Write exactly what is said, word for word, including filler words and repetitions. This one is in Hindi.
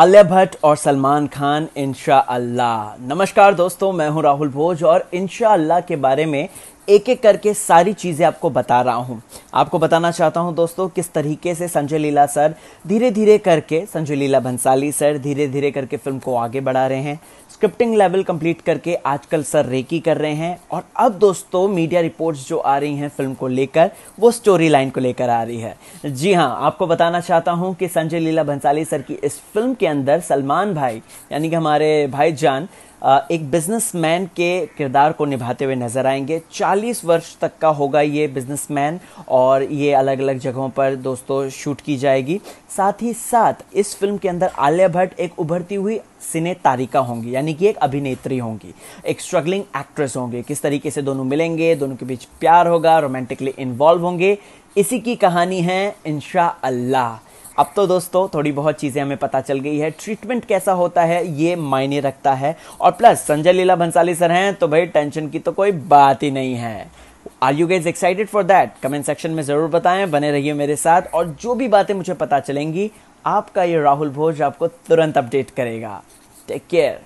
आलिया भट्ट और सलमान खान इंशाअल्लाह। नमस्कार दोस्तों, मैं हूं राहुल भोज और इंशाअल्लाह के बारे में एक एक करके सारी चीज़ें आपको बता रहा हूं। आपको बताना चाहता हूं दोस्तों किस तरीके से संजय लीला सर धीरे धीरे करके, संजय लीला भंसाली सर धीरे धीरे करके फिल्म को आगे बढ़ा रहे हैं। स्क्रिप्टिंग लेवल कंप्लीट करके आजकल सर रेकी कर रहे हैं और अब दोस्तों मीडिया रिपोर्ट्स जो आ रही हैं फिल्म को लेकर, वो स्टोरी लाइन को लेकर आ रही है। जी हाँ, आपको बताना चाहता हूँ कि संजय लीला भंसाली सर की इस फिल्म के अंदर सलमान भाई यानी कि हमारे भाईजान एक बिजनेसमैन के किरदार को निभाते हुए नज़र आएंगे। चालीस वर्ष तक का होगा ये बिजनेसमैन और ये अलग अलग जगहों पर दोस्तों शूट की जाएगी। साथ ही साथ इस फिल्म के अंदर आलिया भट्ट एक उभरती हुई सिने तारिका होंगी यानी कि एक अभिनेत्री होंगी, एक स्ट्रगलिंग एक्ट्रेस होंगी। किस तरीके से दोनों मिलेंगे, दोनों के बीच प्यार होगा, रोमांटिकली इन्वॉल्व होंगे, इसी की कहानी है इंशाअल्लाह। अब तो दोस्तों थोड़ी बहुत चीज़ें हमें पता चल गई है, ट्रीटमेंट कैसा होता है ये मायने रखता है और प्लस संजय लीला भंसाली सर हैं तो भाई टेंशन की तो कोई बात ही नहीं है। Are you guys excited for that? Comment section में ज़रूर बताएं, बने रहिए मेरे साथ और जो भी बातें मुझे पता चलेंगी आपका ये राहुल भोज आपको तुरंत अपडेट करेगा। Take care.